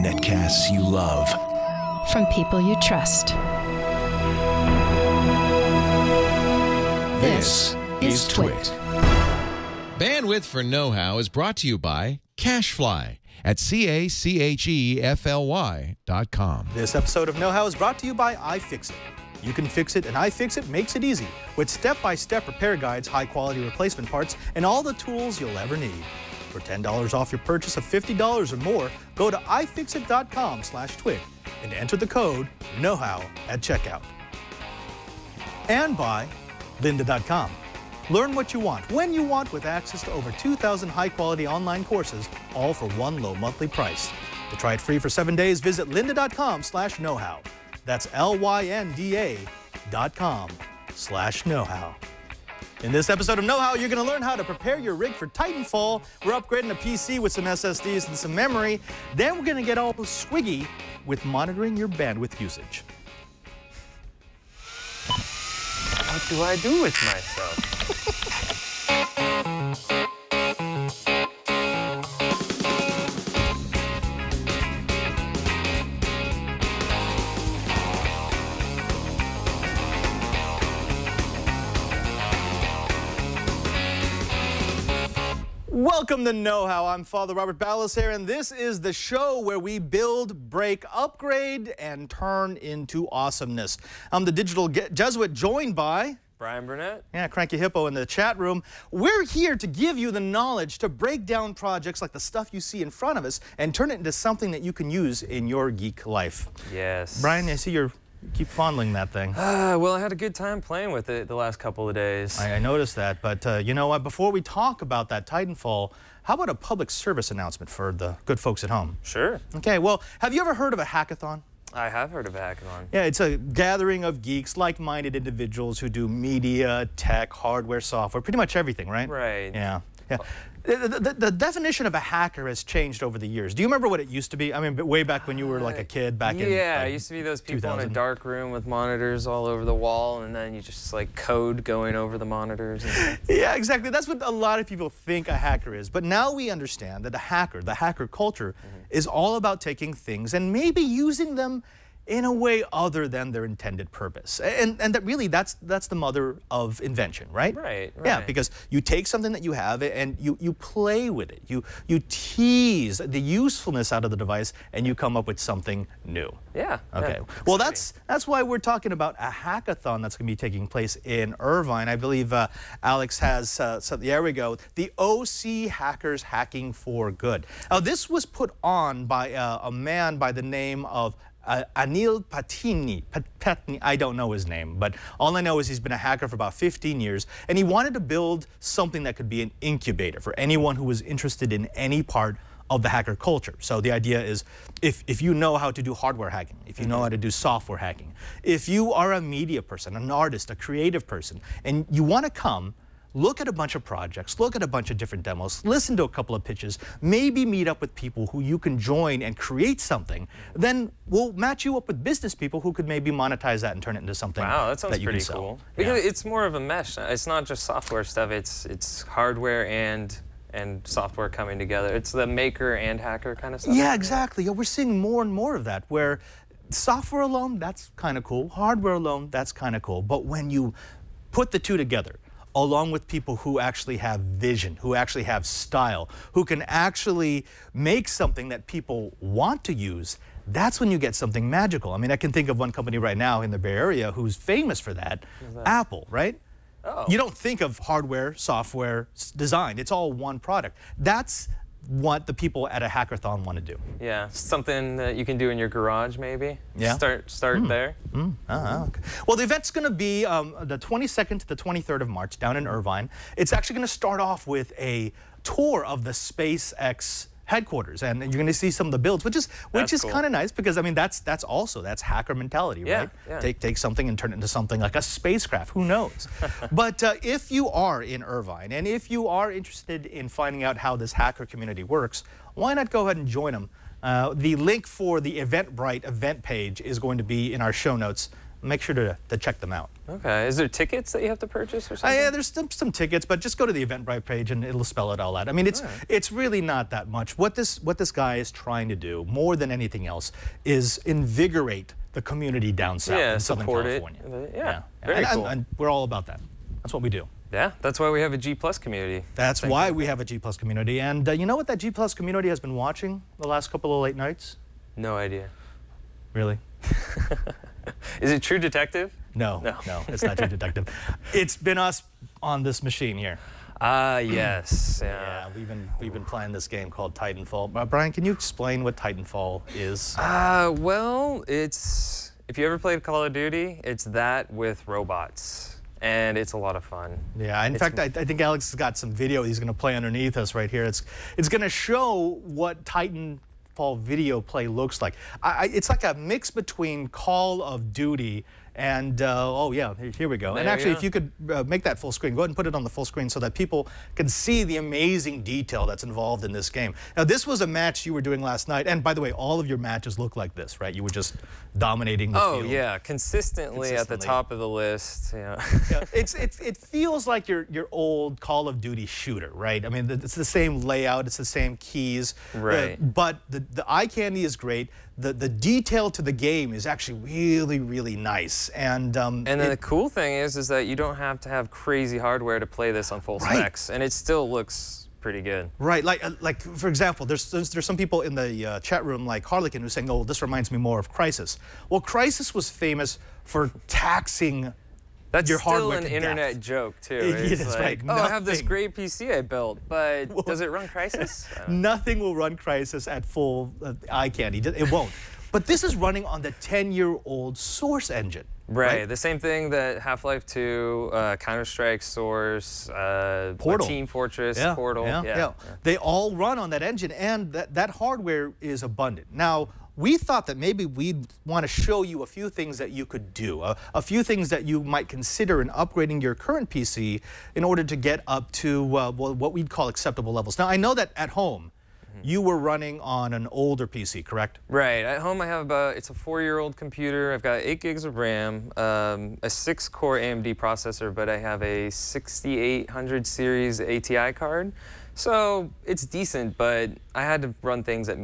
Netcasts you love. From people you trust. This is TWiT. Bandwidth for Know-How is brought to you by Cashfly at CACHEFLY.com. This episode of Know-How is brought to you by iFixit. You can fix it, and iFixit makes it easy with step-by-step repair guides, high-quality replacement parts, and all the tools you'll ever need. For $10 off your purchase of $50 or more, go to ifixit.com/twit and enter the code KNOWHOW at checkout. And by Lynda.com. Learn what you want, when you want, with access to over 2,000 high-quality online courses, all for one low monthly price. To try it free for 7 days, visit lynda.com/knowhow. That's LYNDA.com/knowhow. In this episode of Know-How, you're going to learn how to prepare your rig for Titanfall. We're upgrading a PC with some SSDs and some memory. Then we're going to get all swiggy with monitoring your bandwidth usage. What do I do with myself? Welcome to Know-How. I'm Father Robert Ballecer, and this is the show where we build, break, upgrade, and turn into awesomeness. I'm the digital Jesuit, joined by... Brian Burnett. Yeah, Cranky Hippo in the chat room. We're here to give you the knowledge to break down projects like the stuff you see in front of us and turn it into something that you can use in your geek life. Yes. Brian, I see you're... keep fondling that thing. Well, I had a good time playing with it the last couple of days. I noticed that, but you know what? Before we talk about that Titanfall, how about a public service announcement for the good folks at home? Sure. Okay, well, have you ever heard of a hackathon? I have heard of a hackathon. Yeah, it's a gathering of geeks, like-minded individuals who do media, tech, hardware, software, pretty much everything, right? Right. Yeah. Yeah. The definition of a hacker has changed over the years. Do you remember what it used to be? I mean, way back when you were like a kid, back in Yeah, it used to be those people 2000. In a dark room with monitors all over the wall, and then you just like code going over the monitors. And yeah, exactly. That's what a lot of people think a hacker is. But now we understand that the hacker culture is all about taking things and maybe using them in a way other than their intended purpose. And that really, that's the mother of invention, right? Right, right. Yeah, because you take something that you have and you play with it. You tease the usefulness out of the device and you come up with something new. Yeah. Okay. Yeah. Well, that's why we're talking about a hackathon that's going to be taking place in Irvine. I believe Alex has something. There we go. The OC Hackers, Hacking for Good. Now, this was put on by a man by the name of Anil Patini. I don't know his name, but all I know is he's been a hacker for about 15 years, and he wanted to build something that could be an incubator for anyone who was interested in any part of the hacker culture. So the idea is, if you know how to do hardware hacking, if you know how to do software hacking, if you are a media person, an artist, a creative person, and you want to come, look at a bunch of projects, look at a bunch of different demos, listen to a couple of pitches, maybe meet up with people who you can join and create something, then we'll match you up with business people who could maybe monetize that and turn it into something. Wow, that sounds pretty cool. Because it's more of a mesh. It's not just software stuff, it's hardware and software coming together. It's the maker and hacker kind of stuff. Yeah, exactly. We're seeing more and more of that, where software alone, that's kind of cool, hardware alone, that's kind of cool, but when you put the two together, along with people who actually have vision, who actually have style, who can actually make something that people want to use, that's when you get something magical. I mean, I can think of one company right now in the Bay Area who's famous for that, Apple, right? Oh. You don't think of hardware, software, design. It's all one product. That's what the people at a hackathon want to do. Yeah, something that you can do in your garage, maybe. Yeah. Start there. Okay. Well, the event's going to be the 22nd to the 23rd of March down in Irvine. It's actually going to start off with a tour of the SpaceX headquarters, and you're going to see some of the builds, which is kind of nice, because I mean that's hacker mentality, right? Yeah. Take something and turn it into something like a spacecraft. Who knows? But if you are in Irvine and if you are interested in finding out how this hacker community works, why not go ahead and join them? The link for the Eventbrite event page is going to be in our show notes. make sure to check them out. Okay. Is there tickets that you have to purchase or something? Yeah, there's some tickets, but just go to the Eventbrite page and it'll spell it all out. I mean, it's really not that much. What this guy is trying to do more than anything else is invigorate the community down south in Southern California. Very cool. And we're all about that. That's what we do. Yeah, that's why we have a G+ community. That's why we have a G+ community. And you know what that G+ community has been watching the last couple of late nights? No idea. Really? Is it True Detective? No, it's not True Detective. It's been us on this machine here. Ah, yes. Yeah, we've been playing this game called Titanfall. Brian, can you explain what Titanfall is? Well, it's, if you ever played Call of Duty, it's that with robots. And it's a lot of fun. Yeah, in fact, I think Alex has got some video he's gonna play underneath us right here. It's gonna show what Titanfall video play looks like. It's like a mix between Call of Duty and, oh yeah, here we go. And actually, if you could make that full screen, go ahead and put it on the full screen so that people can see the amazing detail that's involved in this game. Now, this was a match you were doing last night. And by the way, all of your matches look like this, right? You were just dominating the field. Oh, yeah, consistently at the top of the list. Yeah. It feels like your old Call of Duty shooter, right? I mean, it's the same layout, it's the same keys. Right. But the eye candy is great. The detail to the game is actually really, really nice. And then the cool thing is that you don't have to have crazy hardware to play this on full specs, and it still looks pretty good. Right, like for example, there's some people in the chat room like Harlequin who's saying, oh, this reminds me more of Crysis. Well, Crysis was famous for taxing That's still an internet joke, too. It's like, oh, I have this great PC I built, but does it run Crysis? Nothing will run Crysis at full eye candy. It won't. But this is running on the 10-year-old Source Engine. Right, the same thing that Half-Life 2, Counter-Strike, Source, Portal. Team Fortress, Portal. Yeah. They all run on that engine, and that hardware is abundant. Now, we thought that maybe we'd want to show you a few things that you could do, a few things that you might consider in upgrading your current PC in order to get up to what we'd call acceptable levels. Now, I know that at home, you were running on an older PC, correct? Right. At home, I have it's a 4-year-old computer. I've got 8 gigs of RAM, a 6-core AMD processor, but I have a 6800 series ATI card. So it's decent, but I had to run things at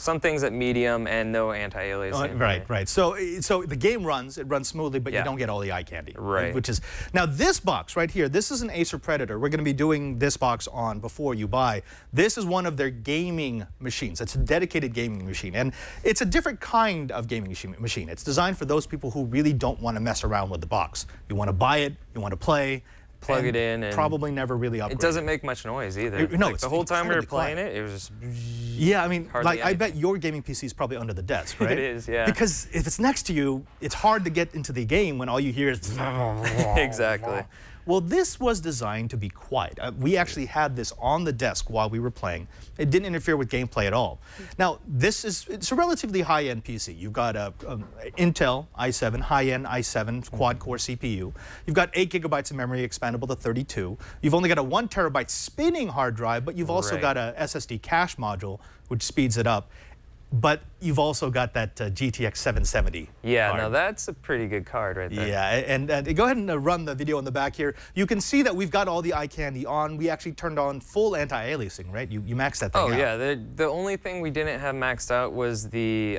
some things at medium and no anti-aliasing. Right. So the game runs smoothly, but you don't get all the eye candy. Right. Which is, now this box right here, this is an Acer Predator. We're gonna be doing this box on Before You Buy. This is one of their gaming machines. It's a dedicated gaming machine. And it's a different kind of gaming machine. It's designed for those people who really don't wanna mess around with the box. You wanna buy it, you wanna play, plug it in, and probably never really upgrade. It doesn't make much noise either. No, like the whole time we were playing it was just. Yeah, I mean, like I bet your gaming PC is probably under the desk, right? It is, yeah. Because if it's next to you, it's hard to get into the game when all you hear is. Exactly. Well, this was designed to be quiet. We actually had this on the desk while we were playing. It didn't interfere with gameplay at all. Now, it's a relatively high-end PC. You've got an Intel i7, high-end i7 quad-core CPU. You've got 8 gigabytes of memory, expandable to 32. You've only got a 1 terabyte spinning hard drive, but you've also got a SSD cache module, which speeds it up. But you've also got that GTX 770 card. Now that's a pretty good card right there. Yeah, and go ahead and run the video in the back here. You can see that we've got all the eye candy on. We actually turned on full anti-aliasing, right? You maxed that thing out. Oh, yeah. The only thing we didn't have maxed out was the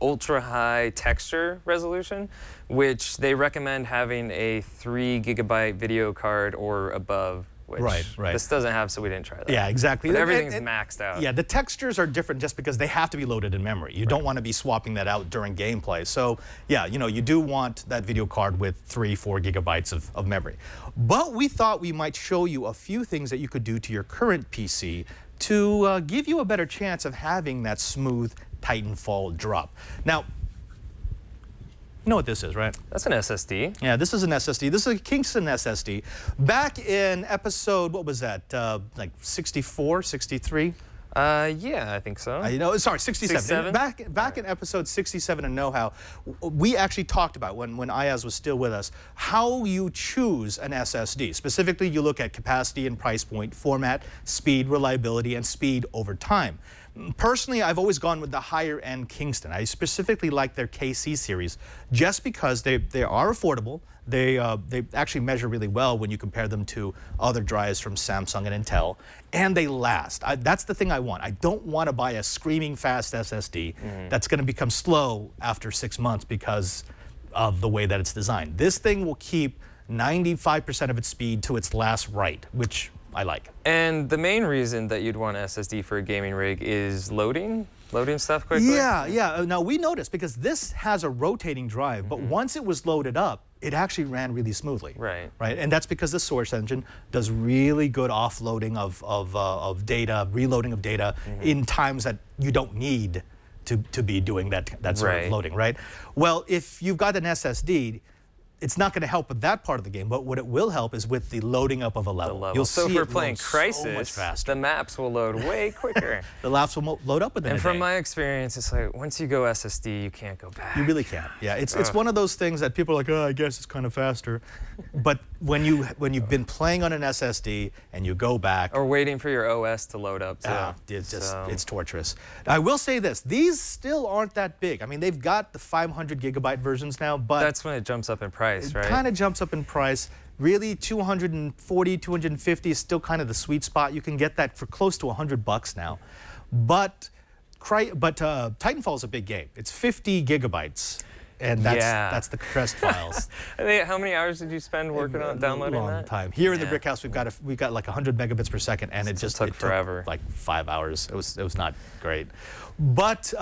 ultra-high texture resolution, which they recommend having a 3 gigabyte video card or above. Which this doesn't have, so we didn't try that. Yeah, exactly. But everything's maxed out. Yeah, the textures are different just because they have to be loaded in memory. You don't want to be swapping that out during gameplay. So, yeah, you know, you do want that video card with 3-4 gigabytes of memory. But we thought we might show you a few things that you could do to your current PC to give you a better chance of having that smooth Titanfall drop. Now, you know what this is, right? That's an SSD. Yeah, this is an SSD. This is a Kingston SSD. Back in episode, what was that, like 64, 63? Yeah, I think so. You know, sorry, 67. 67? Back in episode 67 of Know How, we actually talked about, when Ayaz was still with us, how you choose an SSD. Specifically, you look at capacity and price point, format, speed, reliability, and speed over time. Personally, I've always gone with the higher end Kingston. I specifically like their KC series just because they are affordable. They actually measure really well when you compare them to other drives from Samsung and Intel, and they last. That's the thing I want. I don't want to buy a screaming fast SSD that's going to become slow after 6 months because of the way that it's designed. This thing will keep 95% of its speed to its last write, which I like. And the main reason that you'd want an SSD for a gaming rig is loading stuff quickly? Yeah, yeah. Now, we noticed, because this has a rotating drive, but once it was loaded up, it actually ran really smoothly. Right. Right. And that's because the Source Engine does really good offloading of data, reloading of data in times that you don't need to be doing that sort of loading, right? Well, if you've got an SSD, it's not going to help with that part of the game, but what it will help is with the loading up of a level. You'll see if we're playing Crysis, so the maps will load way quicker. The maps will load up within a day. And from my experience, it's like once you go SSD, you can't go back. You really can't. Yeah, it's one of those things that people are like, oh, I guess it's kind of faster. But when you've been playing on an SSD and you go back, or waiting for your OS to load up, too. It's torturous. Now, I will say this: these still aren't that big. I mean, they've got the 500 gigabyte versions now, but that's when it jumps up in price. It kind of jumps up in price. Really, 240, 250 is still kind of the sweet spot. You can get that for close to $100 now. But Titanfall is a big game. It's 50 gigabytes, and that's the compressed files. How many hours did you spend working on downloading that? A long time. Here in the brick house, we've got like 100 megabits per second, and it just took forever. Like 5 hours. It was not great. But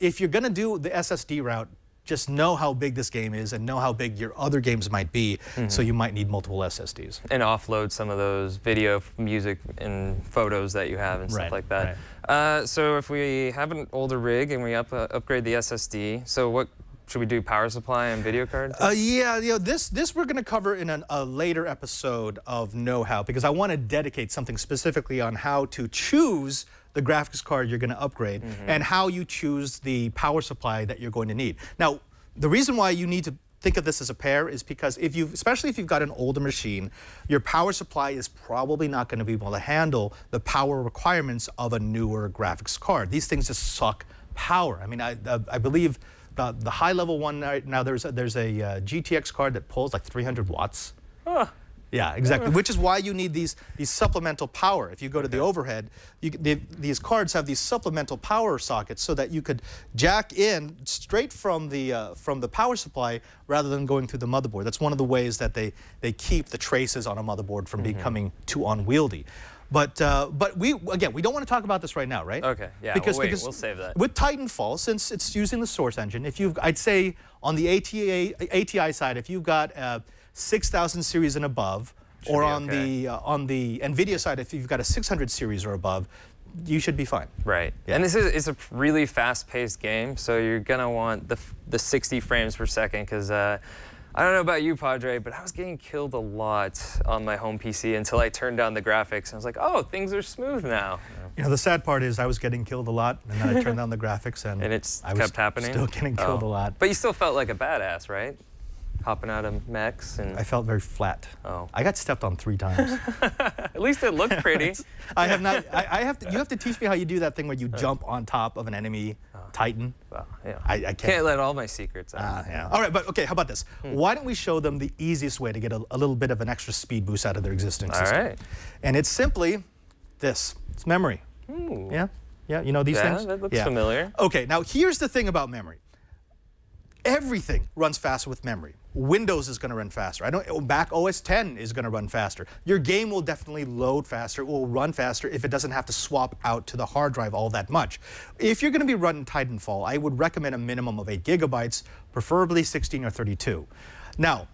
if you're gonna do the SSD route, just know how big this game is and know how big your other games might be, so you might need multiple SSDs. And offload some of those video, music, and photos that you have and stuff like that. Right. So if we have an older rig and we upgrade the SSD, so what should we do, power supply and video card? Yeah, you know, this we're going to cover in a later episode of know-how, because I want to dedicate something specifically on how to choose the graphics card you're going to upgrade and how you choose the power supply that you're going to need. Now, the reason why you need to think of this as a pair is because especially if you've got an older machine, your power supply is probably not going to be able to handle the power requirements of a newer graphics card. These things just suck power. I mean, I believe the high-level one right now, there's a GTX card that pulls like 300 watts. Huh. Yeah, exactly, which is why you need these supplemental power. If you go to the overhead, these cards have these supplemental power sockets so that you could jack in straight from the power supply rather than going through the motherboard. That's one of the ways that they keep the traces on a motherboard from becoming too unwieldy. But we don't want to talk about this right now, right? Okay, yeah, because we'll save that. With Titanfall, since it's using the Source Engine, I'd say on the ATI side, if you've got 6,000 series and above, or on the NVIDIA side, if you've got a 600 series or above, you should be fine. Right. Yeah. And it's a really fast-paced game, so you're gonna want the 60 frames per second, because I don't know about you, Padre, but I was getting killed a lot on my home PC until I turned down the graphics, and I was like, oh, things are smooth now. You know, the sad part is I was getting killed a lot, and then I turned down the graphics, and I was still getting killed a lot. But you still felt like a badass, right? Hopping out of mechs and... I felt very flat. Oh. I got stepped on 3 times. At least it looked pretty. You have to teach me how you do that thing where you jump on top of an enemy Titan. Well, yeah. I can't let all my secrets out. Yeah. All right, but okay, how about this? Why don't we show them the easiest way to get a little bit of an extra speed boost out of their existing system? All right. And it's simply this. It's memory. Ooh. Yeah? Yeah, you know these things? That looks familiar. Okay, now here's the thing about memory. Everything runs faster with memory. Windows is going to run faster. Mac OS X is going to run faster. Your game will definitely load faster. It will run faster if it doesn't have to swap out to the hard drive all that much. If you're going to be running Titanfall, I would recommend a minimum of 8 gigabytes, preferably 16 or 32. Now,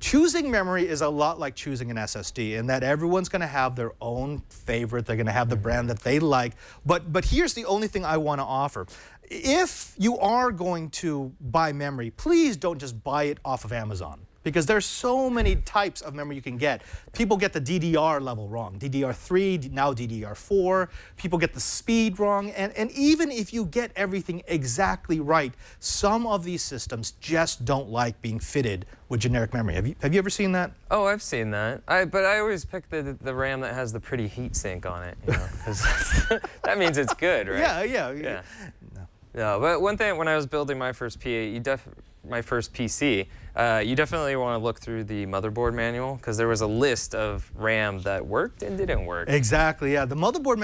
choosing memory is a lot like choosing an SSD, in that everyone's going to have their own favorite. They're going to have the brand that they like. But here's the only thing I want to offer. If you are going to buy memory, please don't just buy it off of Amazon. because there's so many types of memory you can get. People get the DDR level wrong, DDR3, now DDR4. People get the speed wrong, and even if you get everything exactly right, some of these systems just don't like being fitted with generic memory. Have you ever seen that? Oh, I've seen that. But I always pick the RAM that has the pretty heatsink on it, you know, 'cause that means it's good, right? Yeah. No, but one thing, when I was building my first PC, you definitely want to look through the motherboard manual, because there was a list of RAM that worked and didn't work. Exactly, yeah. The motherboard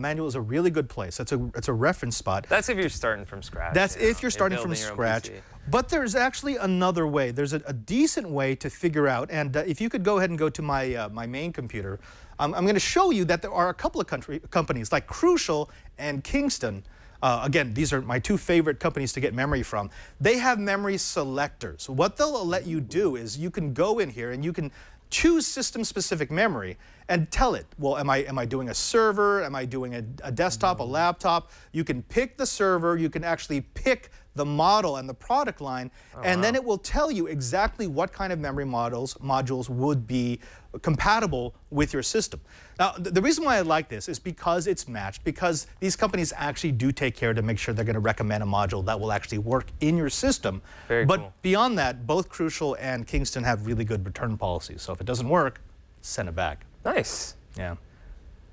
manual is a really good place. It's a reference spot. That's if you're starting from scratch. That's if you're starting from scratch. But there's actually another way. There's a decent way to figure out, and if you could go ahead and go to my, my main computer, I'm going to show you that there are a couple of companies like Crucial and Kingston. Again, these are my two favorite companies to get memory from. They have memory selectors. What they'll let you do is you can go in here and you can choose system-specific memory and tell it, well, am I doing a server? Am I doing a desktop, a laptop? You can pick the server. You can actually pick the model and the product line, and then it will tell you exactly what kind of memory modules would be compatible with your system. Now, the reason why I like this is because it's matched, because these companies actually do take care to make sure they're going to recommend a module that will actually work in your system. But beyond that, both Crucial and Kingston have really good return policies, so if it doesn't work, send it back. Nice. Yeah.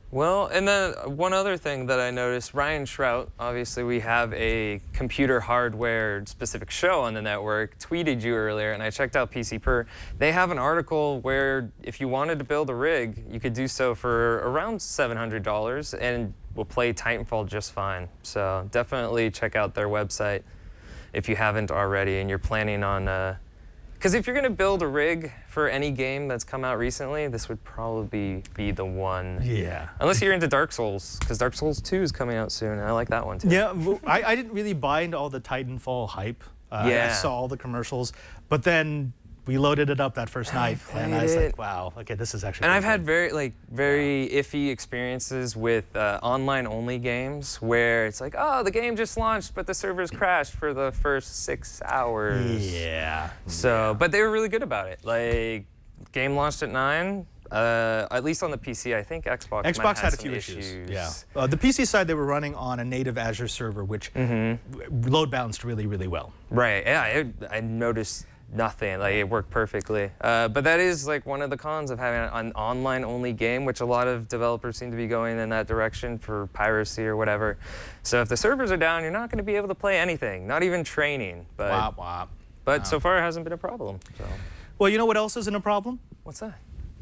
Well, and then one other thing that I noticed, Ryan Shrout, obviously we have a computer hardware specific show on the network, tweeted you earlier, and I checked out PCPer. They have an article where if you wanted to build a rig, you could do so for around $700 and will play Titanfall just fine. So definitely check out their website if you haven't already and you're planning on, because if you're going to build a rig for any game that's come out recently, this would probably be the one. Yeah. Unless you're into Dark Souls, because Dark Souls 2 is coming out soon, and I like that one too. Yeah, I didn't really buy into all the Titanfall hype. Yeah. I saw all the commercials, but then we loaded it up that first night, and I was like, wow, okay, this is actually. And I've had very iffy experiences with online-only games where it's like, oh, the game just launched, but the servers crashed for the first 6 hours. Yeah. So, but they were really good about it. Like, game launched at 9. At least on the PC, I think Xbox had a few issues. Yeah. The PC side, they were running on a native Azure server, which load balanced really, really well. Right. Yeah. I noticed. Nothing, like it worked perfectly. But that is like one of the cons of having an online-only game, which a lot of developers seem to be going in that direction for piracy or whatever. So if the servers are down, you're not going to be able to play anything, not even training. But, but so far it hasn't been a problem. So. Well, you know what else isn't a problem? What's that?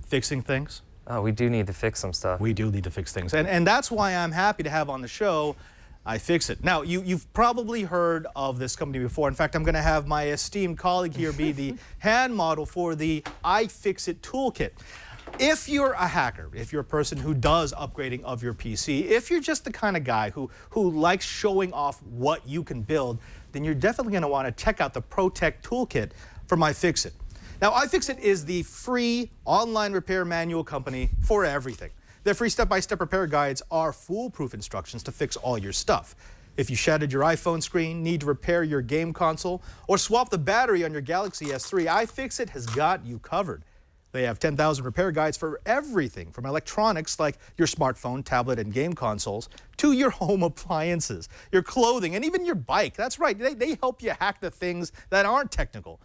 Fixing things. Oh, we do need to fix some stuff. We do need to fix things. And that's why I'm happy to have on the show iFixit. Now, you've probably heard of this company before. In fact, I'm going to have my esteemed colleague here be the hand model for the iFixit toolkit. If you're a hacker, if you're a person who does upgrading of your PC, if you're just the kind of guy who likes showing off what you can build, then you're definitely going to want to check out the ProTech toolkit from iFixit. Now, iFixit is the free online repair manual company for everything. Their free step-by-step repair guides are foolproof instructions to fix all your stuff. If you shattered your iPhone screen, need to repair your game console, or swap the battery on your Galaxy S3, iFixit has got you covered. They have 10,000 repair guides for everything, from electronics like your smartphone, tablet, and game consoles, to your home appliances, your clothing, and even your bike. That's right, they help you hack the things that aren't technical.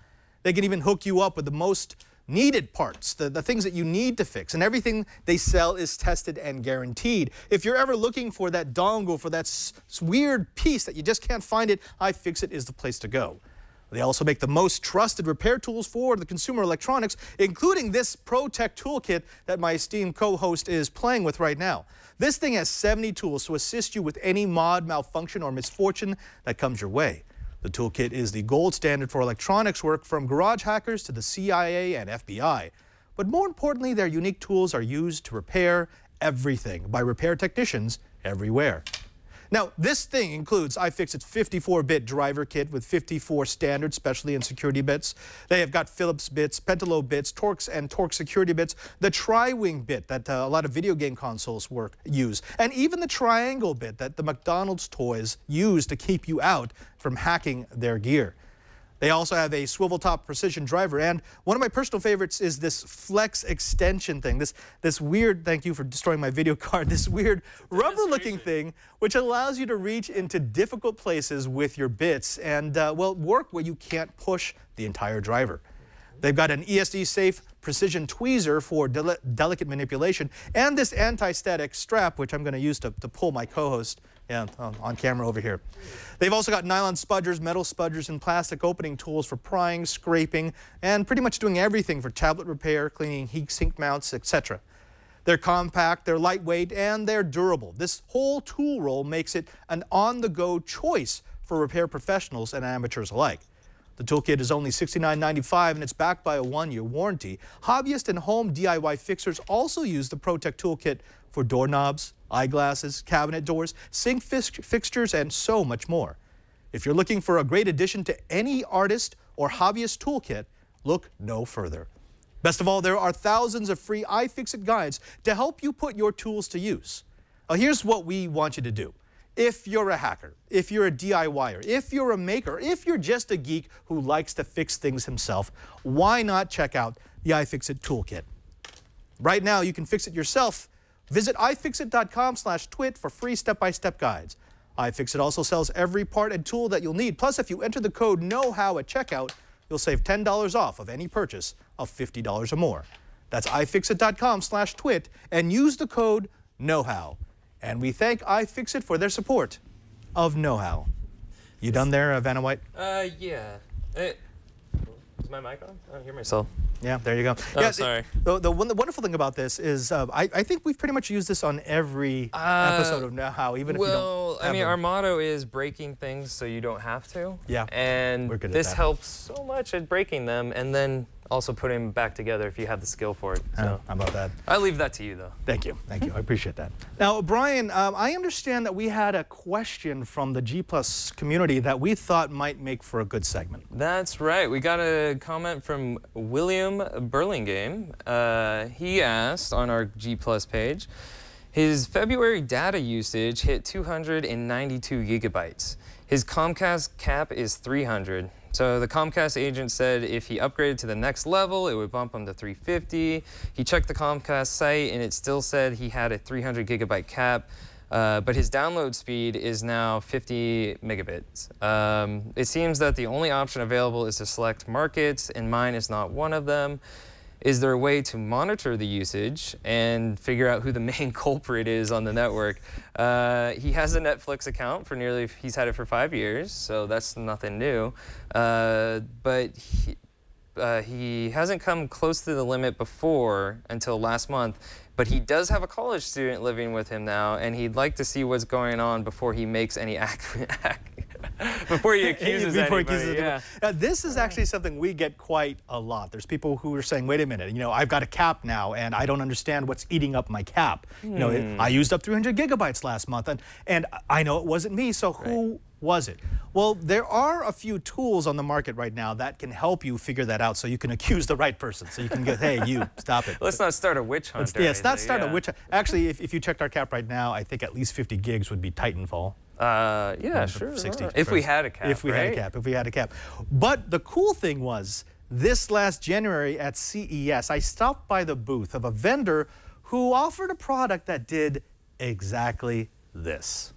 They can even hook you up with the most needed parts, the things that you need to fix, and everything they sell is tested and guaranteed. If you're ever looking for that dongle, for that weird piece that you just can't find it, iFixit is the place to go. They also make the most trusted repair tools for the consumer electronics, including this ProTech toolkit that my esteemed co-host is playing with right now. This thing has 70 tools to assist you with any mod, malfunction, or misfortune that comes your way. The toolkit is the gold standard for electronics work, from garage hackers to the CIA and FBI. But more importantly, their unique tools are used to repair everything by repair technicians everywhere. Now, this thing includes iFixit's 54-bit driver kit with 54 standard specialty and security bits. They have got Phillips bits, Pentelo bits, Torx and Torx security bits, the tri-wing bit that a lot of video game consoles use, and even the triangle bit that the McDonald's toys use to keep you out from hacking their gear. They also have a swivel top precision driver, and one of my personal favorites is this flex extension thing, this weird, thank you for destroying my video card, this weird rubber looking thing which allows you to reach into difficult places with your bits and well, work where you can't push the entire driver. They've got an ESD safe precision tweezer for delicate manipulation, and this anti-static strap which I'm going to use to pull my co-host on camera over here. They've also got nylon spudgers, metal spudgers, and plastic opening tools for prying, scraping, and pretty much doing everything for tablet repair, cleaning, heat sink mounts, etc. They're compact, they're lightweight, and they're durable. This whole tool roll makes it an on-the-go choice for repair professionals and amateurs alike. The toolkit is only $69.95 and it's backed by a 1-year warranty. Hobbyist and home DIY fixers also use the ProTech toolkit for doorknobs, eyeglasses, cabinet doors, sink fixtures, and so much more. If you're looking for a great addition to any artist or hobbyist toolkit, look no further. Best of all, there are thousands of free iFixit guides to help you put your tools to use. Now, here's what we want you to do. If you're a hacker, if you're a DIYer, if you're a maker, if you're just a geek who likes to fix things himself, why not check out the iFixit Toolkit? Right now, you can fix it yourself. Visit iFixit.com/twit for free step-by-step guides. iFixit also sells every part and tool that you'll need. Plus, if you enter the code KNOWHOW at checkout, you'll save $10 off of any purchase of $50 or more. That's iFixit.com/twit and use the code KNOWHOW. And we thank iFixit for their support of know-how. You done there, Vanna White? Yeah. Is my mic on? I don't hear myself. Yeah, there you go. Oh, yeah, sorry. The wonderful thing about this is I think we've pretty much used this on every episode of know-how, even if you don't have our motto is breaking things so you don't have to. Yeah, and we're good this at that. Helps so much at breaking them, and then also putting them back together if you have the skill for it. So. How about that? I leave that to you, though. Thank you. Thank you. I appreciate that. Now, Brian, I understand that we had a question from the G+ community that we thought might make for a good segment. That's right. We got a comment from William Burlingame. He asked on our G+ page, his February data usage hit 292 gigabytes. His Comcast cap is 300. So the Comcast agent said if he upgraded to the next level, it would bump him to 350. He checked the Comcast site, and it still said he had a 300 gigabyte cap, but his download speed is now 50 megabits. It seems that the only option available is to select markets, and mine is not one of them. Is there a way to monitor the usage and figure out who the main culprit is on the network? He has a Netflix account for he's had it for 5 years, so that's nothing new. But he hasn't come close to the limit before until last month, but he does have a college student living with him now, and he'd like to see what's going on before he makes any before he accuses anybody. Yeah. Now, this is actually something we get quite a lot. There's people who are saying, wait a minute, you know, I've got a cap now, and I don't understand what's eating up my cap. You know, I used up 300 gigabytes last month, and I know it wasn't me, so who was it? Well, there are a few tools on the market right now that can help you figure that out so you can accuse the right person, so you can go, hey, you, stop it. Let's not start a witch hunt. Let's not start a witch hunt. Actually, if you checked our cap right now, I think at least 50 gigs would be Titanfall. Yeah, sure. 60 right. If we had a cap, If we had a cap. But the cool thing was, this last January at CES, I stopped by the booth of a vendor who offered a product that did exactly this.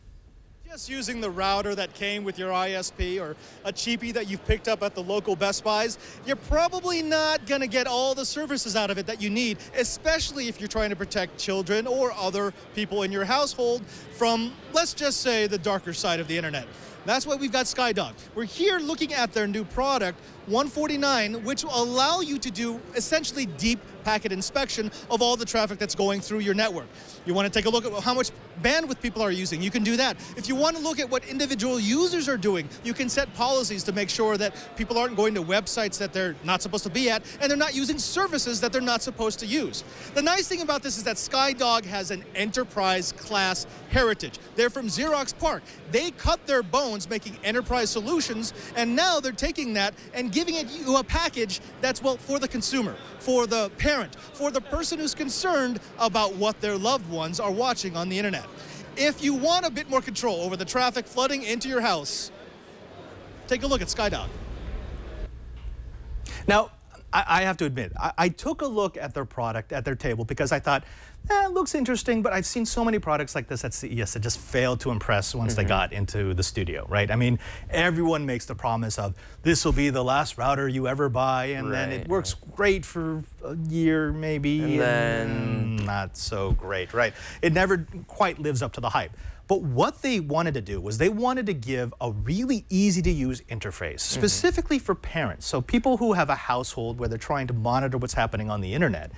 Just using the router that came with your ISP or a cheapie that you've picked up at the local Best Buys, you're probably not going to get all the services out of it that you need, especially if you're trying to protect children or other people in your household from, let's just say, the darker side of the internet. That's why we've got SkyDog. We're here looking at their new product, 149, which will allow you to do essentially deep packet inspection of all the traffic that's going through your network. You want to take a look at how much bandwidth people are using, you can do that. If you want to look at what individual users are doing, you can set policies to make sure that people aren't going to websites that they're not supposed to be at, and they're not using services that they're not supposed to use. The nice thing about this is that SkyDog has an enterprise class heritage. They're from Xerox PARC. They cut their bones making enterprise solutions, and now they're taking that and giving you a package that's, well, for the consumer, for the parent, for the person who's concerned about what their loved ones are watching on the internet. If you want a bit more control over the traffic flooding into your house, take a look at SkyDog. Now, I have to admit, I took a look at their product at their table because I thought, it looks interesting, but I've seen so many products like this at CES that just failed to impress once they got into the studio, right? I mean, everyone makes the promise of, this will be the last router you ever buy, and then it works great for a year, maybe, and then not so great, right? It never quite lives up to the hype. But what they wanted to do was they wanted to give a really easy-to-use interface, specifically for parents, so people who have a household where they're trying to monitor what's happening on the internet,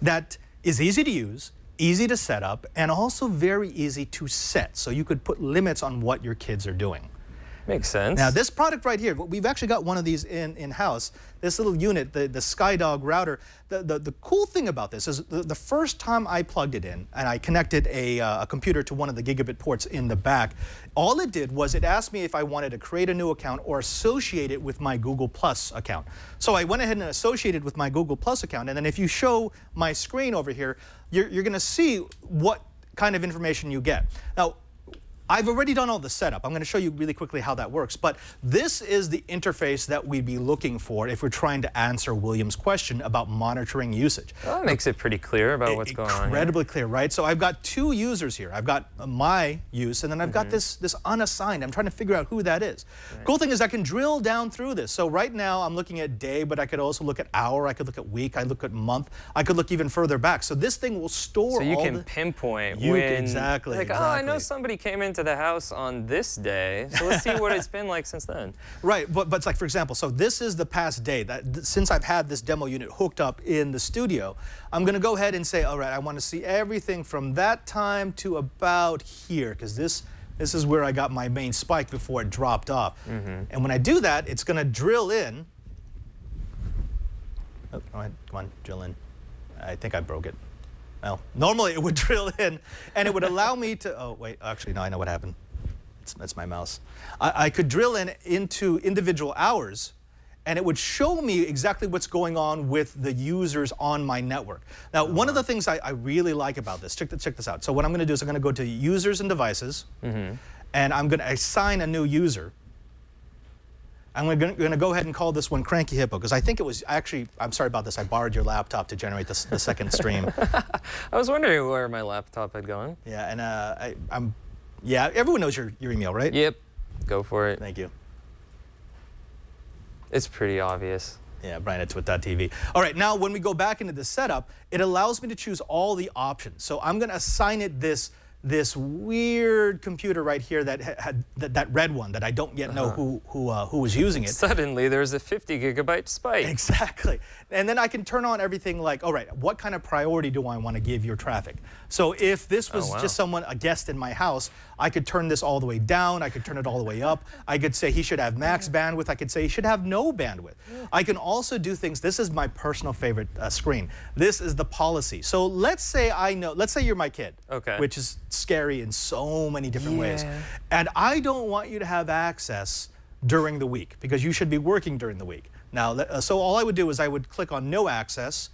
that is easy to use, easy to set up, and also very easy to set, so you could put limits on what your kids are doing. Makes sense. Now, this product right here, we've actually got one of these in-house, this little unit, the SkyDog router. The cool thing about this is the first time I plugged it in and I connected a computer to one of the gigabit ports in the back, all it did was it asked me if I wanted to create a new account or associate it with my Google Plus account. So I went ahead and associated with my Google Plus account, and then if you show my screen over here, you're going to see what kind of information you get. Now, I've already done all the setup. I'm going to show you really quickly how that works, but this is the interface that we'd be looking for if we're trying to answer William's question about monitoring usage. Well, that makes it pretty clear about what's going on. Incredibly clear, right? So I've got two users here. I've got my use, and then I've got this unassigned. I'm trying to figure out who that is. Right. Cool thing is I can drill down through this. So right now I'm looking at day, but I could also look at hour. I could look at week. I look at month. I could look even further back. So this thing will store all the... So you can pinpoint when... Exactly. Like, oh, I know somebody came in to the house on this day, so let's see what it's been like since then. Right, but it's like, for example, so this is the past day that since I've had this demo unit hooked up in the studio. I'm gonna go ahead and say, all right, I want to see everything from that time to about here, because this is where I got my main spike before it dropped off. And when I do that, it's gonna drill in. Oh, all right, come on, drill in. I think I broke it. Well, normally it would drill in, and it would allow me to, oh, wait, actually, no, I know what happened. That's my mouse. I could drill in into individual hours, and it would show me exactly what's going on with the users on my network. Now, one of the things I really like about this, check this out. So what I'm going to do is I'm going to go to Users and Devices, and I'm going to assign a new user. I'm going to go ahead and call this one Cranky Hippo, because I think it was actually, I'm sorry about this, I borrowed your laptop to generate the second stream. I was wondering where my laptop had gone. Yeah, and yeah, everyone knows your email, right? Yep, go for it. Thank you. It's pretty obvious. Yeah, Brian at TWiT.tv. All right, now when we go back into the setup, it allows me to choose all the options. So I'm going to assign it this weird computer right here that had that red one that I don't yet know who was using it. Suddenly there's a 50 gigabyte spike. Exactly. And then I can turn on everything like, all right, what kind of priority do I want to give your traffic? So if this was just someone, a guest in my house, I could turn this all the way down. I could turn it all the way up. I could say he should have max bandwidth. I could say he should have no bandwidth. I can also do things. This is my personal favorite screen. This is the policy. So let's say let's say you're my kid, which is scary in so many different ways. And I don't want you to have access during the week because you should be working during the week. Now, so all I would do is I would click on no access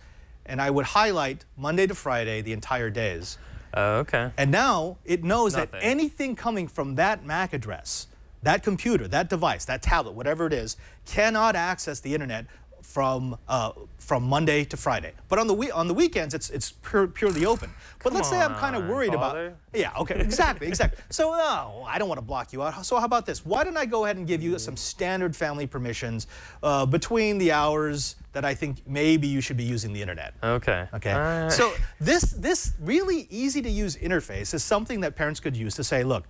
and I would highlight Monday to Friday, the entire days. And now it knows that anything coming from that MAC address, that computer, that device, that tablet, whatever it is, cannot access the internet from Monday to Friday. But on the weekends, it's purely open. But let's say I'm kind of worried about... Yeah, okay, exactly, exactly. So, oh, I don't want to block you out. So how about this? Why don't I go ahead and give you some standard family permissions between the hours that I think maybe you should be using the internet. Okay. So this really easy-to-use interface is something that parents could use to say, look,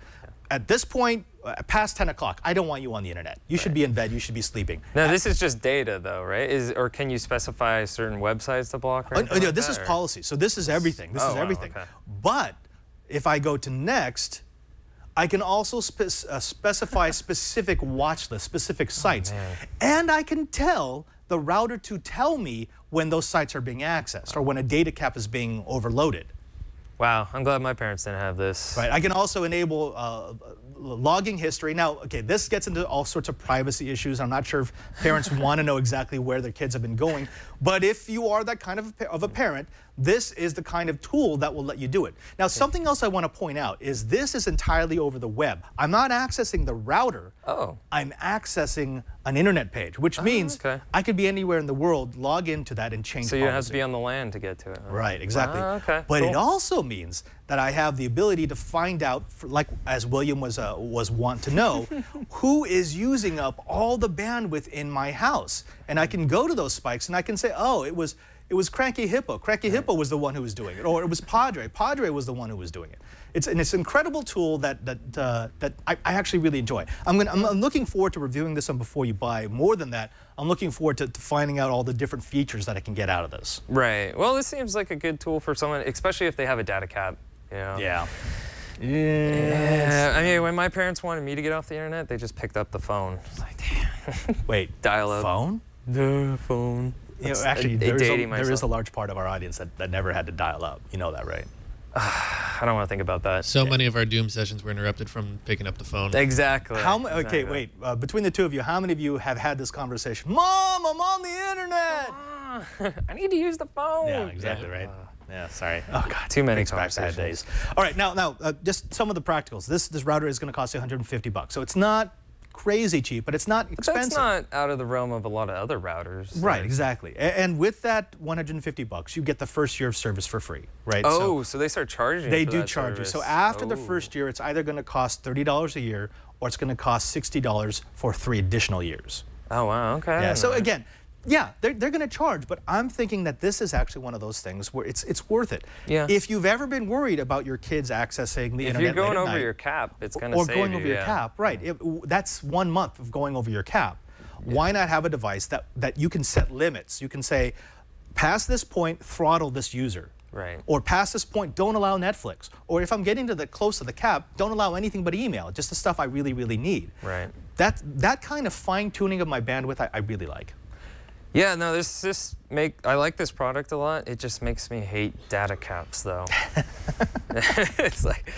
at this point, past 10 o'clock, I don't want you on the internet. You should be in bed. You should be sleeping. Now, this is just data, though, right? Or can you specify certain websites to block? No, this is policy. So this is everything. This is everything. But if I go to next, I can also specify specific watch lists, specific sites. And I can tell the router to tell me when those sites are being accessed or when a data cap is being overloaded. Wow, I'm glad my parents didn't have this. Right, I can also enable logging history. Now, okay, this gets into all sorts of privacy issues. I'm not sure if parents want to know exactly where their kids have been going, but if you are that kind of a parent, This is the kind of tool that will let you do it. Now, something else I want to point out is this is entirely over the web. I'm not accessing the router. Oh. I'm accessing an internet page, which means I could be anywhere in the world, log into that, and change. So you have to be on the LAN to get to it. Huh? Right, exactly. But it also means that I have the ability to find out, like as William was wont to know, who is using up all the bandwidth in my house, and I can go to those spikes and I can say, oh, it was Cranky Hippo. Cranky Hippo was the one who was doing it, or it was Padre. Padre was the one who was doing it. It's an incredible tool that I actually really enjoy. I'm looking forward to reviewing this on Before You Buy. More than that, I'm looking forward to finding out all the different features that I can get out of this. Right. Well, this seems like a good tool for someone, especially if they have a data cap. You know? Yeah. Yeah. I mean, when my parents wanted me to get off the internet, they just picked up the phone. It's like, damn. Wait. Dial up. Phone? The phone. You know, actually, there is a large part of our audience that never had to dial up. You know that, right? I don't want to think about that. So many of our Doom sessions were interrupted from picking up the phone. Exactly. Okay, wait. Between the two of you, how many of you have had this conversation? Mom, I'm on the internet. I need to use the phone. Yeah, exactly right. Yeah, sorry. Oh God, too many bad days. All right, now just some of the practicals. This router is going to cost you $150, so it's not crazy cheap, but it's not expensive. But that's not out of the realm of a lot of other routers. Right, exactly. And with that $150, you get the first year of service for free, right? Oh, so they start charging you. They do charge you. So after the first year, it's either going to cost $30 a year, or it's going to cost $60 for 3 additional years. Oh wow, okay. Yeah. So again. Yeah, they're going to charge, but I'm thinking that this is actually one of those things where it's worth it. Yeah. If you've ever been worried about your kids accessing the internet, if you're going over your cap, it's going to save you. Or going over your cap, right? That's 1 month of going over your cap. Yeah. Why not have a device that you can set limits? You can say, past this point, throttle this user. Right. Or past this point, don't allow Netflix. Or if I'm getting to the close to the cap, don't allow anything but email, just the stuff I really, really need. Right. That kind of fine tuning of my bandwidth, I really like. Yeah, no, I like this product a lot. It just makes me hate data caps, though. It's like,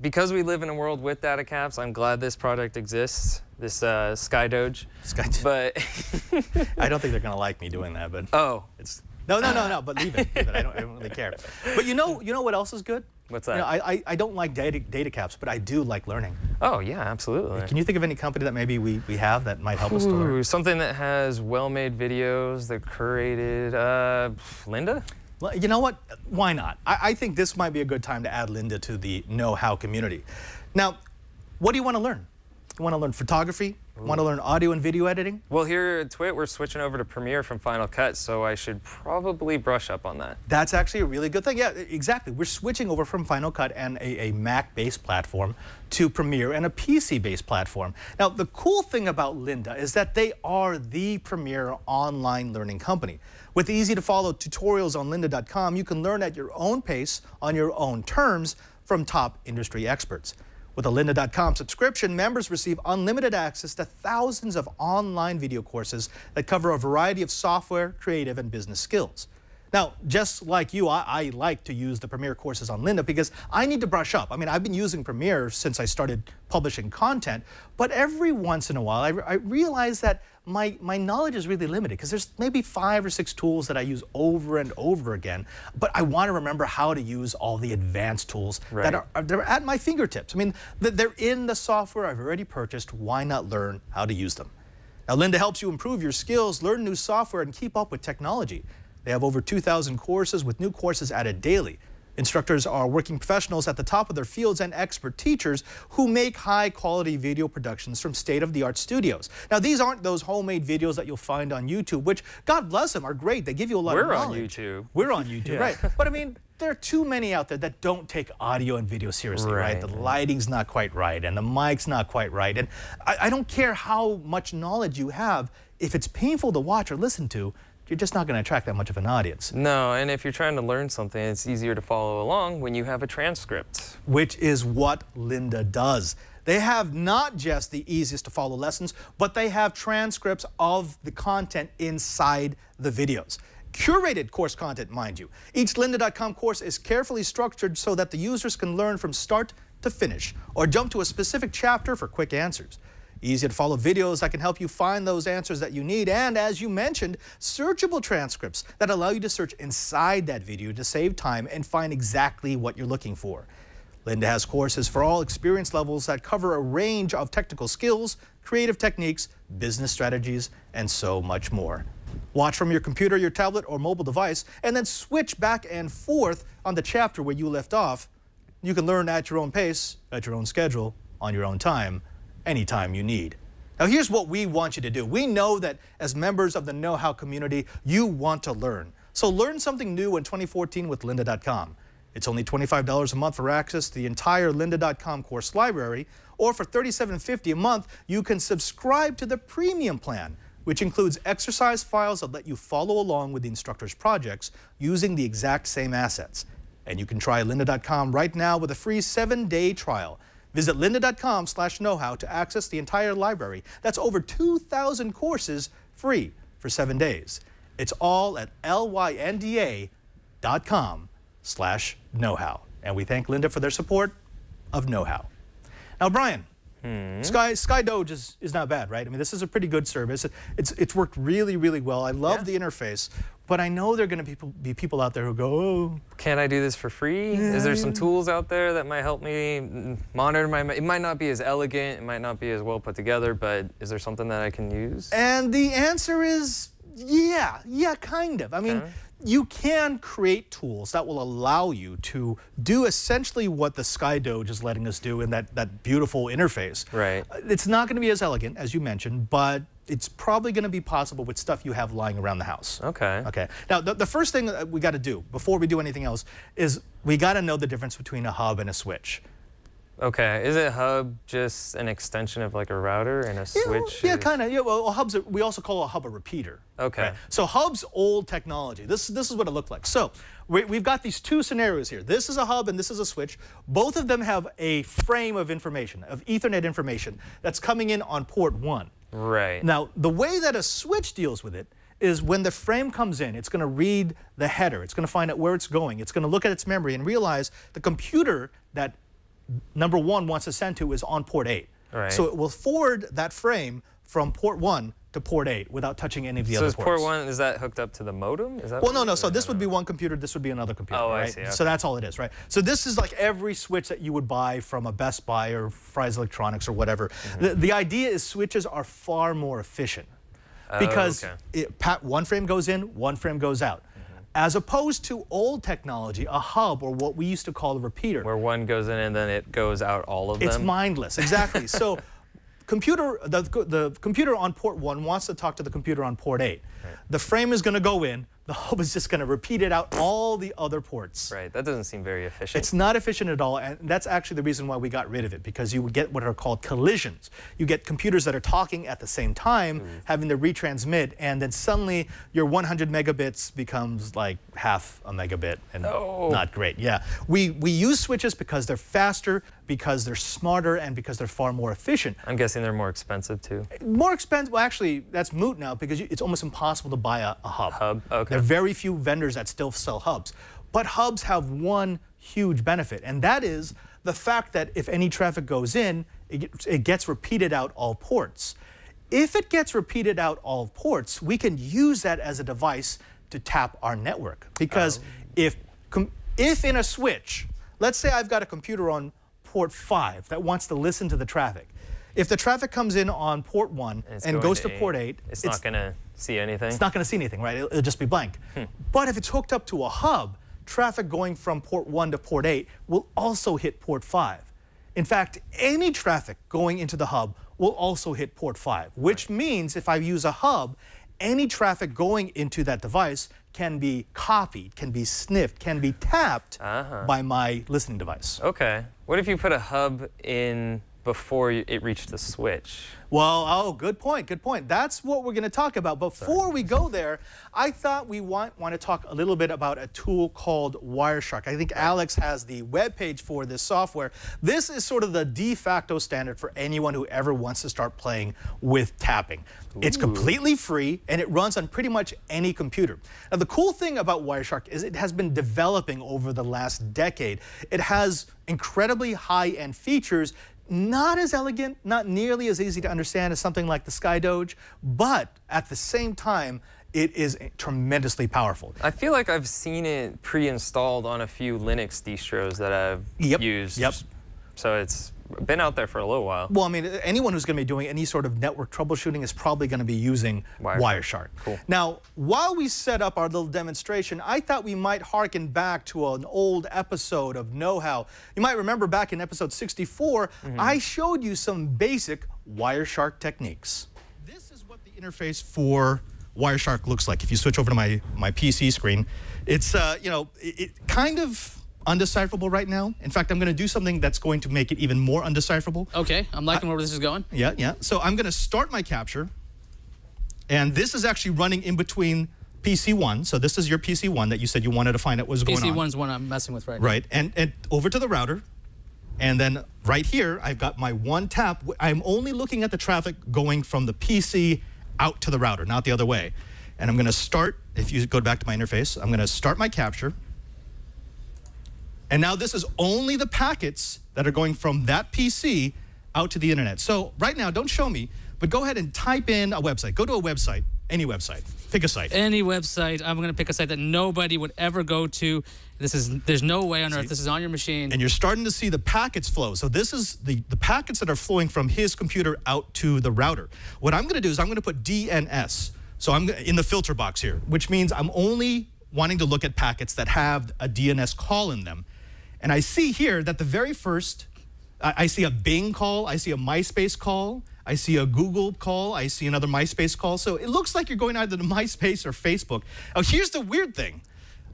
because we live in a world with data caps, I'm glad this product exists, this SkyDog. But I don't think they're going to like me doing that, but... Oh. No, but leave it. I don't really care. But you know what else is good? What's that? You know, I don't like data caps, but I do like learning. Oh, yeah, absolutely. Can you think of any company that maybe we have that might help us to learn? Something that has well-made videos, they're curated. Lynda? Well, you know what? Why not? I think this might be a good time to add Lynda to the know-how community. Now, what do you want to learn? You want to learn photography? Ooh. Want to learn audio and video editing? Well, here at TWiT, we're switching over to Premiere from Final Cut, so I should probably brush up on that. That's actually a really good thing. Yeah, exactly. We're switching over from Final Cut and a Mac-based platform to Premiere and a PC-based platform. Now, the cool thing about Lynda is that they are the premier online learning company. With easy-to-follow tutorials on Lynda.com, you can learn at your own pace, on your own terms, from top industry experts. With a Lynda.com subscription, members receive unlimited access to thousands of online video courses that cover a variety of software, creative, and business skills. Now, just like you, I like to use the Premiere courses on Lynda because I need to brush up. I mean, I've been using Premiere since I started publishing content, but every once in a while, I realize that my knowledge is really limited because there's maybe 5 or 6 tools that I use over and over again, but I want to remember how to use all the advanced tools that are at my fingertips. I mean, they're in the software I've already purchased. Why not learn how to use them? Now, Lynda helps you improve your skills, learn new software, and keep up with technology. They have over 2,000 courses with new courses added daily. Instructors are working professionals at the top of their fields and expert teachers who make high-quality video productions from state-of-the-art studios. Now, these aren't those homemade videos that you'll find on YouTube, which, God bless them, are great. They give you a lot of knowledge. We're on YouTube, right. But, I mean, there are too many out there that don't take audio and video seriously, right? The lighting's not quite right, and the mic's not quite right. And I don't care how much knowledge you have. If it's painful to watch or listen to, you're just not going to attract that much of an audience. No, and if you're trying to learn something, it's easier to follow along when you have a transcript. Which is what Lynda does. They have not just the easiest to follow lessons, but they have transcripts of the content inside the videos. Curated course content, mind you. Each Lynda.com course is carefully structured so that the users can learn from start to finish, or jump to a specific chapter for quick answers. easy to follow videos that can help you find those answers that you need, and as you mentioned, searchable transcripts that allow you to search inside that video to save time and find exactly what you're looking for. Lynda has courses for all experience levels that cover a range of technical skills, creative techniques, business strategies, and so much more. Watch from your computer, your tablet, or mobile device, and then switch back and forth on the chapter where you left off. You can learn at your own pace, at your own schedule, on your own time, anytime you need. Now here's what we want you to do. We know that as members of the know-how community, you want to learn. So learn something new in 2014 with Lynda.com. It's only $25 a month for access to the entire Lynda.com course library, or for $37.50 a month, you can subscribe to the premium plan, which includes exercise files that let you follow along with the instructor's projects using the exact same assets. And you can try Lynda.com right now with a free 7-day trial. Visit Lynda.com/knowhow to access the entire library. That's over 2,000 courses free for 7 days. It's all at LYNDA.com/knowhow. And we thank Lynda for their support of know-how. Now, Brian, SkyDog is not bad, right? I mean, this is a pretty good service. It's worked really, really well. I love the interface, but I know there are going to be people out there who go, oh, can I do this for free? Yeah. Is there some tools out there that might help me monitor my... It might not be as elegant, it might not be as well put together, but is there something that I can use? And the answer is yeah, kind of. I mean, you can create tools that will allow you to do essentially what the SkyDog is letting us do in that beautiful interface. Right. It's not going to be as elegant, as you mentioned, but it's probably going to be possible with stuff you have lying around the house. Okay. Okay. Now, the first thing that we got to do before we do anything else is we got to know the difference between a hub and a switch. Okay, is a hub just an extension of like a router and a switch? Yeah, kind of. Yeah, well, hubs, we also call a hub a repeater. Okay. Right? So hub's old technology. This is what it looked like. So we've got these two scenarios here. This is a hub and this is a switch. Both of them have a frame of information, of Ethernet information, that's coming in on port 1. Right. Now, the way that a switch deals with it is when the frame comes in, it's going to read the header. It's going to find out where it's going. It's going to look at its memory and realize the computer that number 1 wants to send to is on port 8. Right. So it will forward that frame from port 1 to port 8 without touching any of the other ports. So port 1, is that hooked up to the modem? Is that well, no, no. So this would be one computer, this would be another computer. Oh, right? I see. Okay. So that's all it is, right? So this is like every switch that you would buy from a Best Buy or Fry's Electronics or whatever. The idea is switches are far more efficient because one frame goes in, one frame goes out. As opposed to old technology, a hub, or what we used to call a repeater. Where one goes in and then it goes out all of them. It's mindless, exactly. So the computer on port 1 wants to talk to the computer on port 8. Right. The frame is going to go in. The hub is just going to repeat it out all the other ports. Right, that doesn't seem very efficient. It's not efficient at all, and that's actually the reason why we got rid of it, because you would get what are called collisions. You get computers that are talking at the same time, having to retransmit, and then suddenly your 100 megabits becomes like half a megabit, and not great. Yeah, we use switches because they're faster, because they're smarter, and because they're far more efficient. I'm guessing they're more expensive too. More expensive? Well, actually, that's moot now because it's almost impossible to buy a hub. Okay. There are very few vendors that still sell hubs. But hubs have one huge benefit, and that is the fact that if any traffic goes in, it gets repeated out all ports. If it gets repeated out all ports, we can use that as a device to tap our network. Because if in a switch, let's say I've got a computer on port 5 that wants to listen to the traffic. If the traffic comes in on port 1 and goes to port 8, it's not going to see anything. It's not going to see anything, right? It'll just be blank. But if it's hooked up to a hub, traffic going from port 1 to port 8 will also hit port 5. In fact, any traffic going into the hub will also hit port 5, which means if I use a hub, any traffic going into that device can be copied, can be sniffed, can be tapped by my listening device. Okay. What if you put a hub in before it reached the switch? Well, oh, good point, good point. That's what we're going to talk about. Before we go there, I thought we want to talk a little bit about a tool called Wireshark. I think Alex has the webpage for this software. This is sort of the de facto standard for anyone who ever wants to start playing with tapping. It's completely free, and it runs on pretty much any computer. Now, the cool thing about Wireshark is it has been developing over the last decade. It has incredibly high-end features Not as elegant, not nearly as easy to understand as something like the SkyDog, but at the same time, it is tremendously powerful. I feel like I've seen it pre-installed on a few Linux distros that I've used. So it's been out there for a little while. Well, I mean, anyone who's going to be doing any sort of network troubleshooting is probably going to be using Wireshark. Cool. Now, while we set up our little demonstration, I thought we might harken back to an old episode of Know How. You might remember back in episode 64, I showed you some basic Wireshark techniques. This is what the interface for Wireshark looks like. If you switch over to my PC screen, it's you know, it kind of undecipherable right now. In fact, I'm going to do something that's going to make it even more undecipherable. Okay, I'm liking where this is going. Yeah. So I'm going to start my capture, and this is actually running in between PC1. So this is your PC1 that you said you wanted to find out what was going on. PC1's one I'm messing with right now. Right, and over to the router, and then right here I've got my one tap. I'm only looking at the traffic going from the PC out to the router, not the other way. And I'm going to start, if you go back to my interface, I'm going to start my capture. And now this is only the packets that are going from that PC out to the internet. So right now, don't show me, but go ahead and type in a website. Go to a website, any website. Pick a site. Any website. I'm going to pick a site that nobody would ever go to. This is, there's no way on earth. This is on your machine. And you're starting to see the packets flow. So this is the packets that are flowing from his computer out to the router. What I'm going to do is I'm going to put DNS. So I'm in the filter box here, which means I'm only wanting to look at packets that have a DNS call in them. And I see here that the very first, I see a Bing call, I see a MySpace call, I see a Google call, I see another MySpace call. So it looks like you're going either to MySpace or Facebook. Oh, here's the weird thing.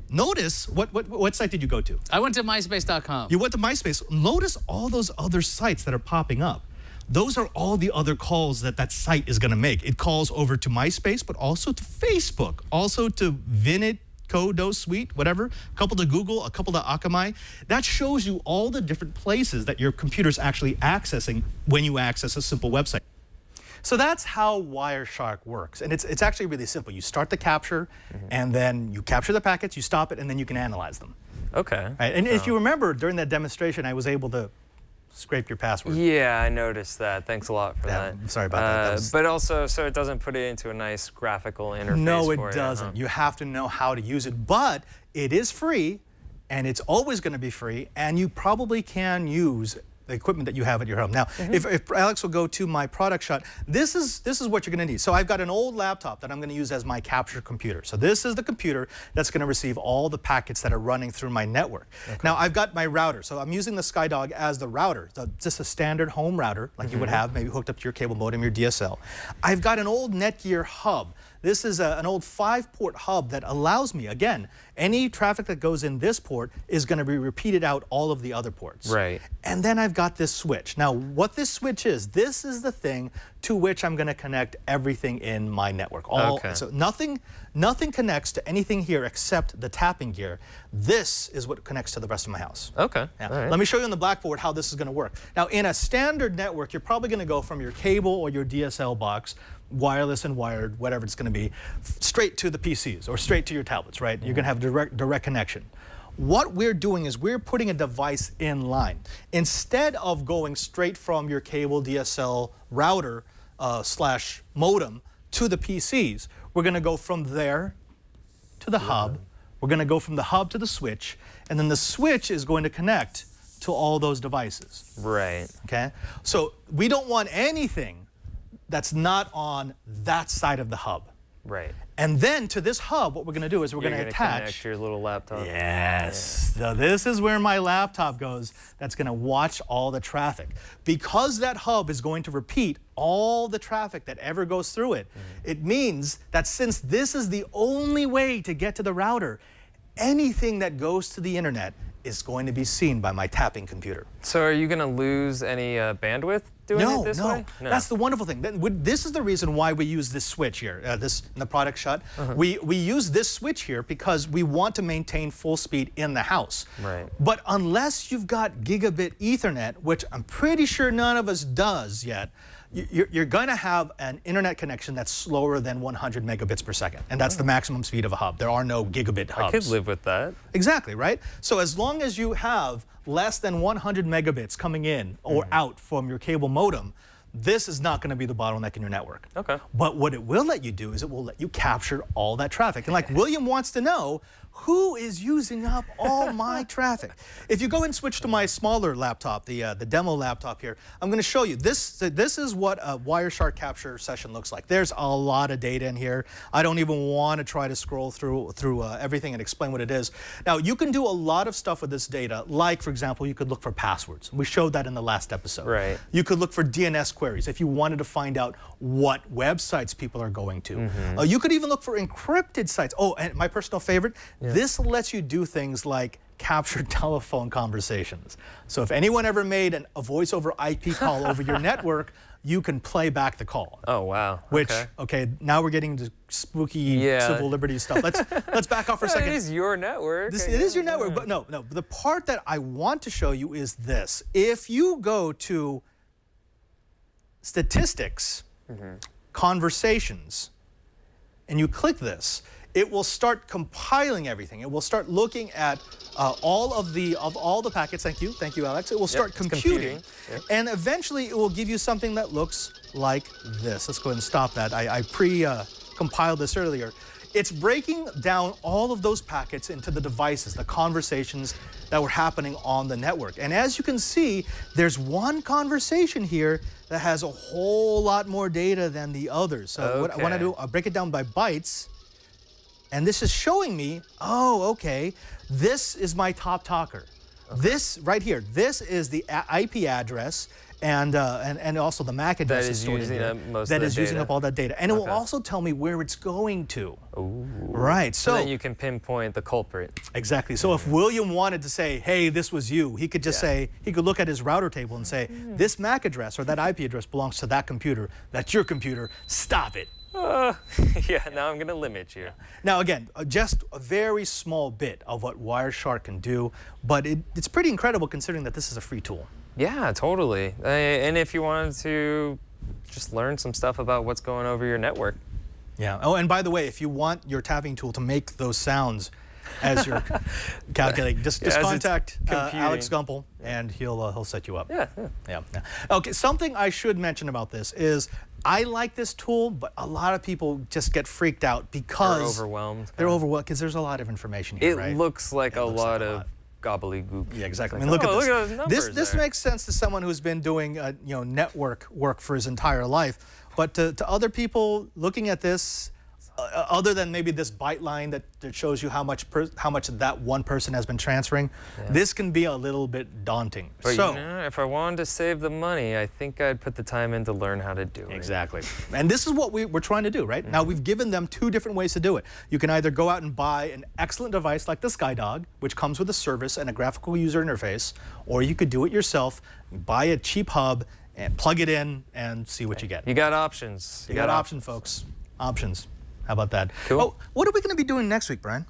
Notice, what site did you go to? I went to MySpace.com. You went to MySpace. Notice all those other sites that are popping up. Those are all the other calls that that site is going to make. It calls over to MySpace, but also to Facebook, also to Vinit, Codo, Suite, whatever, a couple to Google, a couple to Akamai. That shows you all the different places that your computer's actually accessing when you access a simple website. So that's how Wireshark works. And it's actually really simple. You start the capture, and then you capture the packets, you stop it, and then you can analyze them. Okay. Right? And if you remember, during that demonstration, I was able to scrape your password. Yeah, I noticed that. Thanks a lot for that. Sorry about that. But also, so it doesn't put it into a nice graphical interface. No, it doesn't. You have to know how to use it. But it is free, and it's always going to be free, and you probably can use the equipment that you have at your home. Now, if Alex will go to my product shot, this is what you're going to need. So I've got an old laptop that I'm going to use as my capture computer. So this is the computer that's going to receive all the packets that are running through my network. Okay. Now, I've got my router. So I'm using the SkyDog as the router, so just a standard home router like you would have maybe hooked up to your cable modem, your DSL. I've got an old Netgear hub. This is an old 5-port hub that allows me, again, any traffic that goes in this port is going to be repeated out all of the other ports. Right. And then I've got this switch. Now, what this switch is, this is the thing to which I'm going to connect everything in my network. So nothing connects to anything here except the tapping gear. This is what connects to the rest of my house. Okay. Now, let me show you on the blackboard how this is going to work. Now, in a standard network, you're probably going to go from your cable or your DSL box, wireless and wired, whatever it's going to be, straight to the PCs or straight to your tablets, right? You're going to have direct connection. What we're doing is we're putting a device in line. Instead of going straight from your cable DSL router slash modem to the PCs, we're going to go from there to the hub. We're going to go from the hub to the switch, and then the switch is going to connect to all those devices. Right. Okay? So we don't want anything that's not on that side of the hub. Right. And then to this hub, what we're going to do is we're going to attach... connect your little laptop. Yes. So this is where my laptop goes. That's going to watch all the traffic. Because that hub is going to repeat all the traffic that ever goes through it, it means that since this is the only way to get to the router, anything that goes to the internet is going to be seen by my tapping computer. So are you going to lose any bandwidth doing it this way? No, that's the wonderful thing. This is the reason why we use this switch here, this in the product shot. We use this switch here because we want to maintain full speed in the house. Right. But unless you've got gigabit Ethernet, which I'm pretty sure none of us does yet, you're going to have an internet connection that's slower than 100 megabits per second. And that's the maximum speed of a hub. There are no gigabit hubs. I could live with that. Exactly, right? So as long as you have less than 100 megabits coming in or out from your cable modem, this is not going to be the bottleneck in your network. Okay. But what it will let you do is it will let you capture all that traffic. And like William wants to know, who is using up all my traffic? If you go and switch to my smaller laptop, the demo laptop here, I'm going to show you. This is what a Wireshark capture session looks like. There's a lot of data in here. I don't even want to try to scroll through everything and explain what it is. Now, you can do a lot of stuff with this data. Like, for example, you could look for passwords. We showed that in the last episode. Right. You could look for DNS queries if you wanted to find out what websites people are going to. You could even look for encrypted sites. Oh, and my personal favorite, this lets you do things like capture telephone conversations. So if anyone ever made a voice over IP call over your network, you can play back the call. Oh, wow. Which, okay, now we're getting into spooky civil liberties stuff. Let's back off for a second. It is your network. It is your network, but no. The part that I want to show you is this. If you go to statistics, conversations, and you click this, it will start compiling everything. It will start looking at all the packets. Thank you, Alex. It will start computing. And eventually it will give you something that looks like this. Let's go ahead and stop that. I pre-compiled this earlier. It's breaking down all of those packets into the devices, the conversations that were happening on the network. And as you can see, there's one conversation here that has a whole lot more data than the others. So what I want to do, I'll break it down by bytes. And this is showing me, oh, okay, this is my top talker. This right here, this is the IP address and also the MAC address that is using up most of the data. That is using up all that data. And it will also tell me where it's going to. Ooh. Right. So then you can pinpoint the culprit. Exactly. So if William wanted to say, hey, this was you, he could just say, he could look at his router table and say, this MAC address or that IP address belongs to that computer. That's your computer. Stop it. Now I'm going to limit you. Now, again, just a very small bit of what Wireshark can do, but it's pretty incredible considering that this is a free tool. Yeah, totally. And if you wanted to just learn some stuff about what's going over your network. Yeah. Oh, and by the way, if you want your tapping tool to make those sounds as you're calculating, just contact Alex Gumpel, and he'll set you up. Yeah. Okay, something I should mention about this is I like this tool, but a lot of people just get freaked out because they're overwhelmed. They're overwhelmed because there's a lot of information here, right? It looks like a lot of gobbledygook. Yeah, exactly. I mean, look at those numbers. This makes sense to someone who's been doing network work for his entire life, but to other people looking at this, other than maybe this byte line that shows you how much that one person has been transferring, this can be a little bit daunting. But so, if I wanted to save the money, I think I'd put the time in to learn how to do it. Exactly. And this is what we're trying to do, right? Now, we've given them two different ways to do it. You can either go out and buy an excellent device like the SkyDog, which comes with a service and a graphical user interface, or you could do it yourself, buy a cheap hub, and plug it in, and see what you get. You got options. You got options, folks. Options. How about that? Cool. Oh, what are we going to be doing next week, Brian?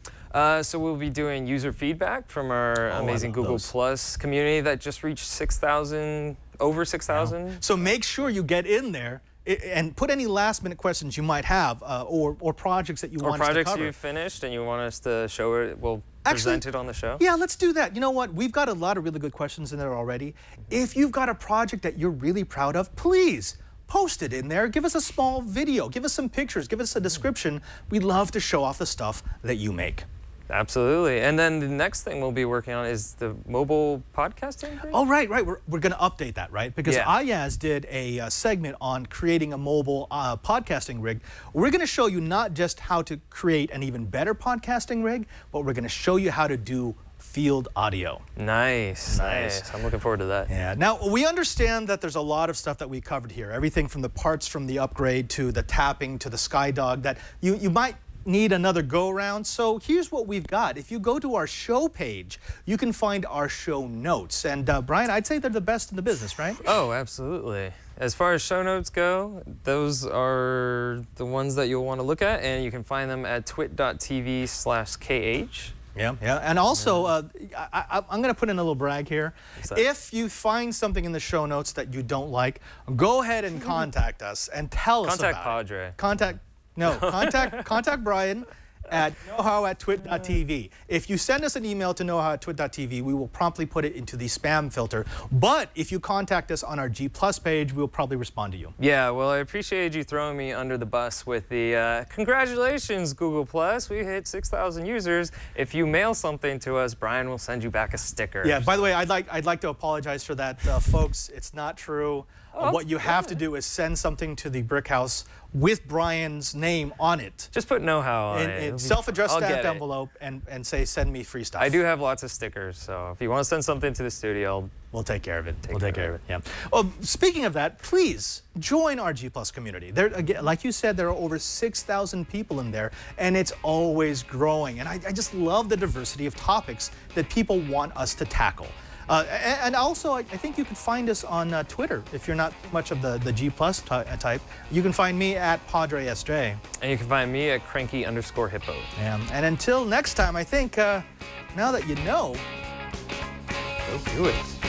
So we'll be doing user feedback from our amazing Google Plus community that just reached 6,000, over 6,000. Wow. So make sure you get in there and put any last-minute questions you might have or projects that you want us to cover. Or projects you finished and you want us to show it. We'll present it on the show. Yeah, let's do that. You know what? We've got a lot of really good questions in there already. If you've got a project that you're really proud of, please post it in there. Give us a small video. Give us some pictures. Give us a description. We love to show off the stuff that you make. Absolutely. And then the next thing we'll be working on is the mobile podcasting thing? Oh, right. We're going to update that, right? Because Ayaz did a segment on creating a mobile podcasting rig. We're going to show you not just how to create an even better podcasting rig, but we're going to show you how to do field audio. Nice. I'm looking forward to that. Yeah. Now, we understand that there's a lot of stuff that we covered here. Everything from the parts from the upgrade to the tapping to the SkyDog that you might need another go-around. So here's what we've got. If you go to our show page, you can find our show notes. And Brian, I'd say they're the best in the business, right? Oh, absolutely. As far as show notes go, those are the ones that you'll want to look at, and you can find them at twit.tv/kh. Yeah. And also, I'm going to put in a little brag here. If you find something in the show notes that you don't like, go ahead and contact us and tell us about it. Contact Padre. Contact Brian at knowhow@twit.tv. If you send us an email to knowhow@twit.tv, we will promptly put it into the spam filter. But if you contact us on our G+ page, we'll probably respond to you. Yeah, well, I appreciate you throwing me under the bus with the congratulations, Google+. We hit 6,000 users. If you mail something to us, Brian will send you back a sticker. Yeah, by the way, I'd like to apologize for that, folks. It's not true. Oh, what you have to do is send something to the Brick House with Brian's name on it. Just put know-how on it. Self-address that envelope and say, send me free stuff. I do have lots of stickers, so if you want to send something to the studio, we'll take care of it. We'll take care of it, yeah. Well, speaking of that, please join our G+ community. There, again, like you said, there are over 6,000 people in there, and it's always growing. And I just love the diversity of topics that people want us to tackle. And also, I think you can find us on Twitter. If you're not much of the G+ type, you can find me at PadreSJ. And you can find me at Cranky_Hippo. And until next time, I think, now that you know, go do it.